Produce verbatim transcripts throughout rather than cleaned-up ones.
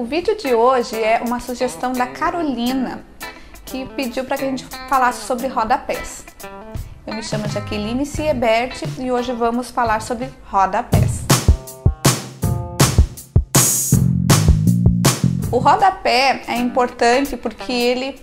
O vídeo de hoje é uma sugestão da Carolina, que pediu para que a gente falasse sobre rodapés. Eu me chamo Jaqueline Siebert e hoje vamos falar sobre rodapés. O rodapé é importante porque ele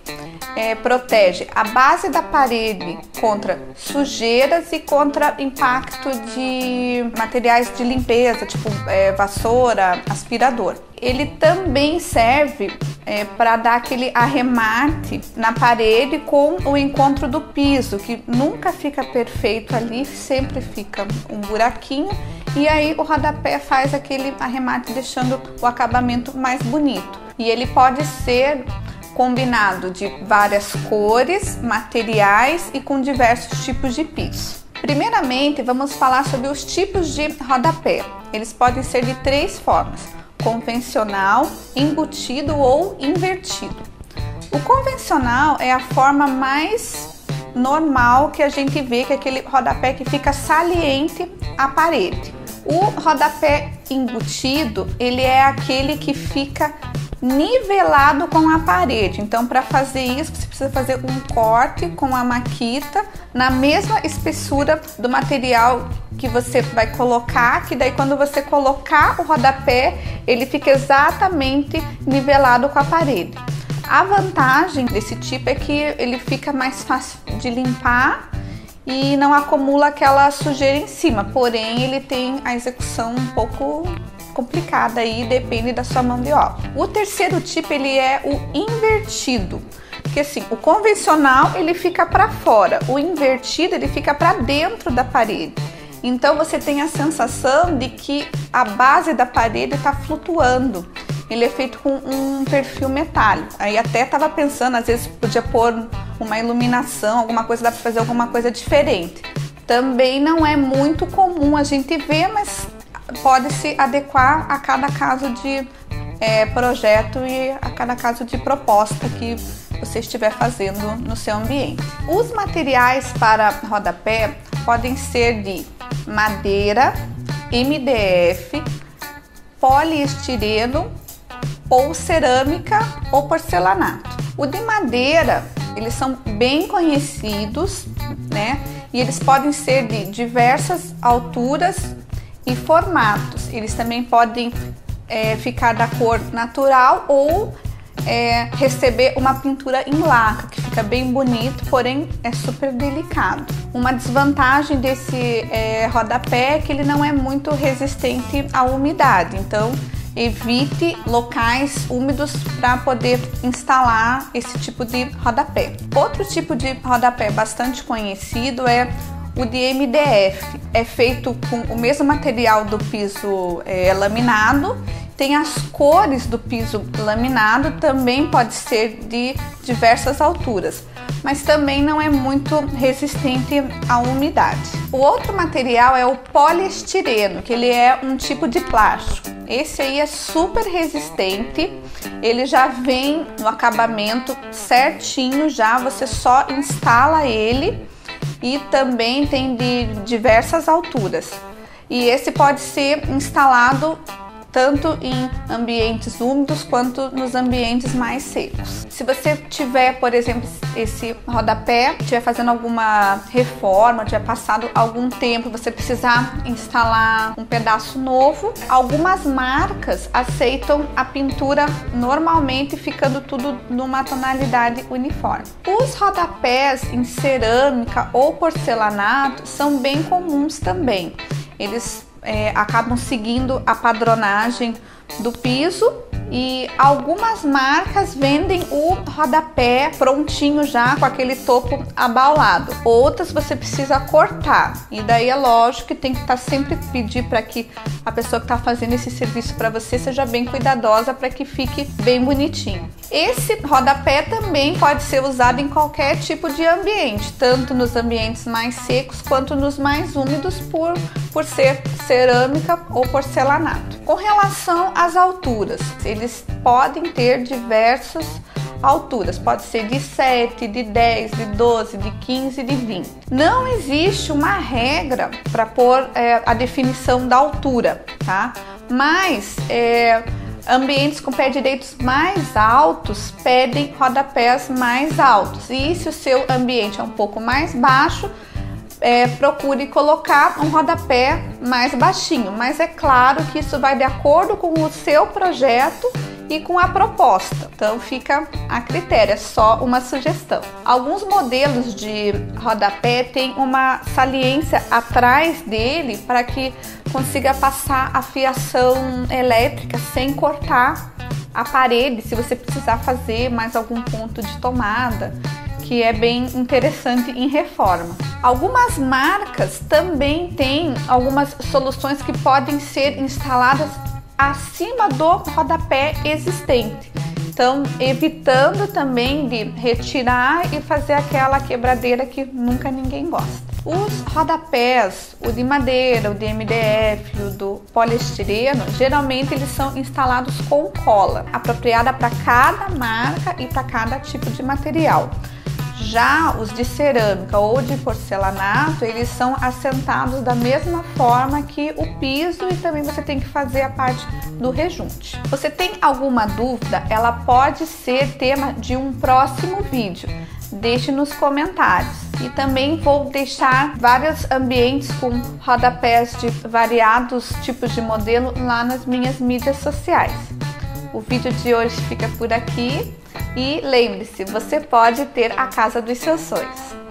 é, protege a base da parede contra sujeiras e contra impacto de materiais de limpeza, tipo é, vassoura, aspirador. Ele também serve é, para dar aquele arremate na parede com o encontro do piso, que nunca fica perfeito ali, sempre fica um buraquinho. E aí o rodapé faz aquele arremate deixando o acabamento mais bonito. E ele pode ser combinado de várias cores, materiais e com diversos tipos de piso. Primeiramente, vamos falar sobre os tipos de rodapé. Eles podem ser de três formas: convencional, embutido ou invertido. O convencional é a forma mais normal que a gente vê, que é aquele rodapé que fica saliente à parede. O rodapé embutido, ele é aquele que fica nivelado com a parede. Então, para fazer isso, você precisa fazer um corte com a maquita na mesma espessura do material que você vai colocar, que daí quando você colocar o rodapé, ele fica exatamente nivelado com a parede. A vantagem desse tipo é que ele fica mais fácil de limpar e não acumula aquela sujeira em cima, porém ele tem a execução um pouco complicada aí, depende da sua mão de obra. O terceiro tipo, ele é o invertido, porque assim, o convencional ele fica para fora, o invertido ele fica para dentro da parede. Então você tem a sensação de que a base da parede está flutuando. Ele é feito com um perfil metálico. Aí até estava pensando, às vezes podia pôr uma iluminação, alguma coisa, dá para fazer alguma coisa diferente. Também não é muito comum a gente ver, mas pode se adequar a cada caso de é, projeto e a cada caso de proposta que você estiver fazendo no seu ambiente. Os materiais para rodapé podem ser de madeira, M D F, poliestireno ou cerâmica ou porcelanato. O de madeira, eles são bem conhecidos, né? E eles podem ser de diversas alturas e formatos. Eles também podem é, ficar da cor natural ou é, receber uma pintura em laca, que fica bem bonito, porém é super delicado. Uma desvantagem desse é, rodapé é que ele não é muito resistente à umidade, então evite locais úmidos para poder instalar esse tipo de rodapé. Outro tipo de rodapé bastante conhecido é o de M D F. É feito com o mesmo material do piso é, laminado, tem as cores do piso laminado, também pode ser de diversas alturas, mas também não é muito resistente à umidade. O outro material é o poliestireno, que ele é um tipo de plástico. Esse aí é super resistente, ele já vem no acabamento certinho, já você só instala ele, e também tem de diversas alturas. E esse pode ser instalado tanto em ambientes úmidos quanto nos ambientes mais secos. Se você tiver, por exemplo, esse rodapé, estiver fazendo alguma reforma, tiver passado algum tempo, você precisar instalar um pedaço novo, algumas marcas aceitam a pintura normalmente, ficando tudo numa tonalidade uniforme. Os rodapés em cerâmica ou porcelanato são bem comuns também. Eles É, acabam seguindo a padronagem do piso e algumas marcas vendem o rodapé prontinho já com aquele topo abaulado. Outras você precisa cortar, e daí é lógico que tem que estar tá sempre pedir para que a pessoa que está fazendo esse serviço para você seja bem cuidadosa para que fique bem bonitinho. Esse rodapé também pode ser usado em qualquer tipo de ambiente, tanto nos ambientes mais secos quanto nos mais úmidos, por por ser cerâmica ou porcelanato. Com relação às alturas, eles podem ter diversas alturas, pode ser de sete, de dez, de doze, de quinze, de vinte. Não existe uma regra para pôr é, a definição da altura, tá? Mas é, Ambientes com pé direitos mais altos pedem rodapés mais altos. E se o seu ambiente é um pouco mais baixo, é, procure colocar um rodapé mais baixinho. Mas é claro que isso vai de acordo com o seu projeto e com a proposta. Então fica a critério, é só uma sugestão. Alguns modelos de rodapé têm uma saliência atrás dele para que consiga passar a fiação elétrica sem cortar a parede, se você precisar fazer mais algum ponto de tomada, que é bem interessante em reforma. Algumas marcas também têm algumas soluções que podem ser instaladas acima do rodapé existente, então evitando também de retirar e fazer aquela quebradeira que nunca ninguém gosta. Os rodapés, o de madeira, o de M D F, o do poliestireno, geralmente eles são instalados com cola, apropriada para cada marca e para cada tipo de material. Já os de cerâmica ou de porcelanato, eles são assentados da mesma forma que o piso, e também você tem que fazer a parte do rejunte. Você tem alguma dúvida? Ela pode ser tema de um próximo vídeo. Deixe nos comentários. E também vou deixar vários ambientes com rodapés de variados tipos de modelo lá nas minhas mídias sociais. O vídeo de hoje fica por aqui. E lembre-se, você pode ter a casa dos seus sonhos.